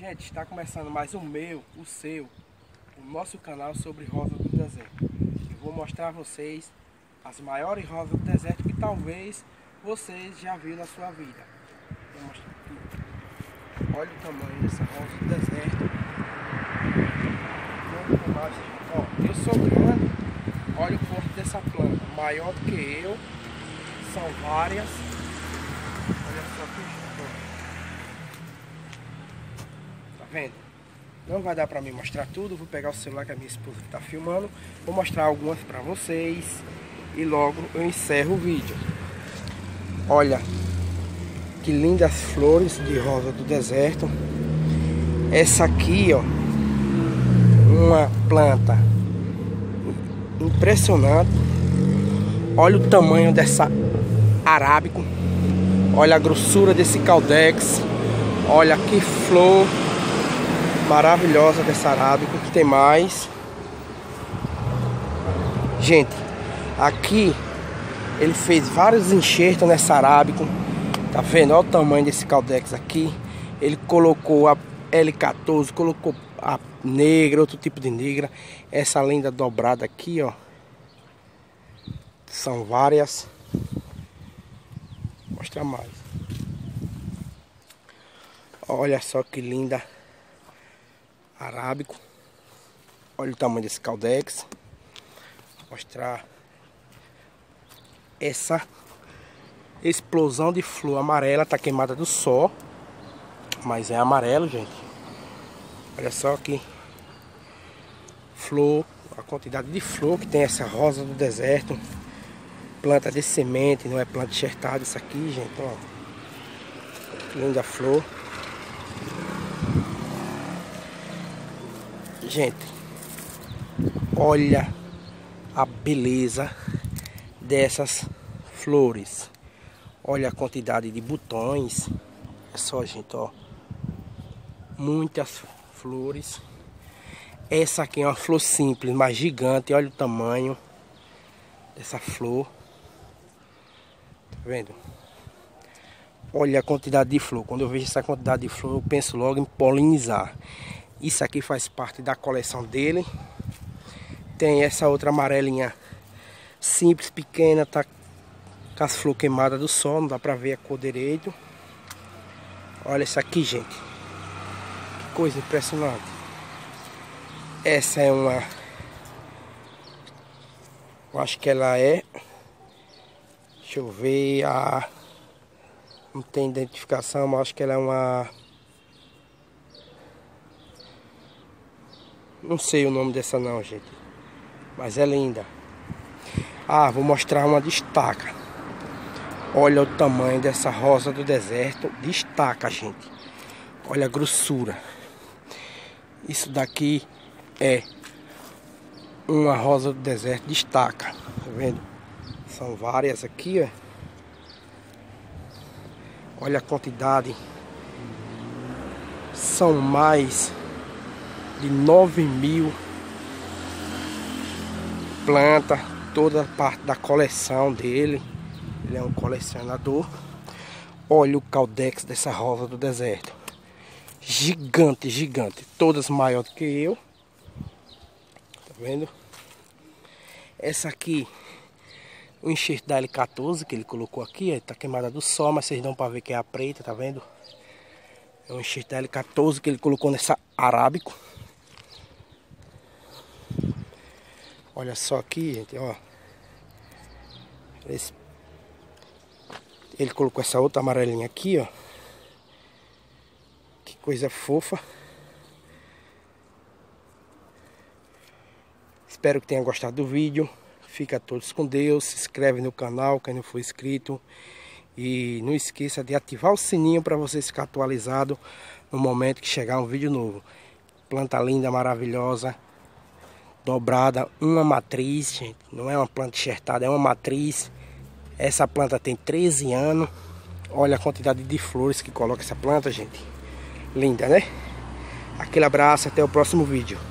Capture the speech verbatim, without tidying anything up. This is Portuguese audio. Gente, está começando mais o meu, o seu, o nosso canal sobre rosas do deserto. Eu vou mostrar a vocês as maiores rosas do deserto que talvez vocês já viram na sua vida. Vou mostrar aqui. Olha o tamanho dessa rosa do deserto. Ó, eu sou grande, olha o corpo dessa planta, maior do que eu, são várias. Olha só que jogo. Vendo? Não vai dar para mim mostrar tudo, vou pegar o celular que a minha esposa está filmando, vou mostrar algumas para vocês e logo eu encerro o vídeo. Olha que lindas flores de rosa do deserto. Essa aqui, ó, uma planta impressionante. Olha o tamanho dessa arábico, olha a grossura desse caldex, olha que flor maravilhosa dessa arábica. Que tem mais, gente, aqui ele fez vários enxertos nessa arábica, tá vendo? Olha o tamanho desse caldex aqui. Ele colocou a L quatorze, colocou a negra, outro tipo de negra, essa linda dobrada aqui, ó, são várias. Vou mostrar mais. Olha só que linda arábico, olha o tamanho desse caldex. Vou mostrar essa explosão de flor amarela, tá queimada do sol, mas é amarelo, gente. Olha só que flor, a quantidade de flor que tem essa rosa do deserto. Planta de semente, não é planta enxertada isso aqui, gente, ó. Que linda flor. Gente, olha a beleza dessas flores. Olha a quantidade de botões. É só, gente, ó. Muitas flores. Essa aqui é uma flor simples, mas gigante. Olha o tamanho dessa flor. Tá vendo? Olha a quantidade de flor. Quando eu vejo essa quantidade de flor, eu penso logo em polinizar. Isso aqui faz parte da coleção dele. Tem essa outra amarelinha simples, pequena, tá com as flores queimadas do sol, não dá pra ver a cor direito. Olha essa aqui, gente, que coisa impressionante. Essa é uma, eu acho que ela é, deixa eu ver, a... não tem identificação, mas acho que ela é uma, não sei o nome dessa não, gente, mas é linda. Ah, vou mostrar uma destaca. Olha o tamanho dessa rosa do deserto. Destaca, gente. Olha a grossura. Isso daqui é uma rosa do deserto destaca. Tá vendo? São várias aqui, ó. Olha a quantidade. São mais de nove mil plantas, toda parte da coleção dele. Ele é um colecionador. Olha o caldex dessa rosa do deserto. Gigante, gigante. Todas maiores que eu. Tá vendo? Essa aqui, o enxerto da L quatorze que ele colocou aqui. Tá queimada do sol, mas vocês dão pra ver que é a preta, tá vendo? É um enxerto da L quatorze que ele colocou nessa arábico. Olha só aqui, gente, ó. Esse... ele colocou essa outra amarelinha aqui, ó. Que coisa fofa. Espero que tenha gostado do vídeo. Fica todos com Deus. Se inscreve no canal, quem não for inscrito. E não esqueça de ativar o sininho para você ficar atualizado no momento que chegar um vídeo novo. Planta linda, maravilhosa. Dobrada, uma matriz, gente, não é uma planta enxertada, é uma matriz. Essa planta tem treze anos. Olha a quantidade de flores que coloca essa planta, gente. Linda, né? Aquele abraço, até o próximo vídeo.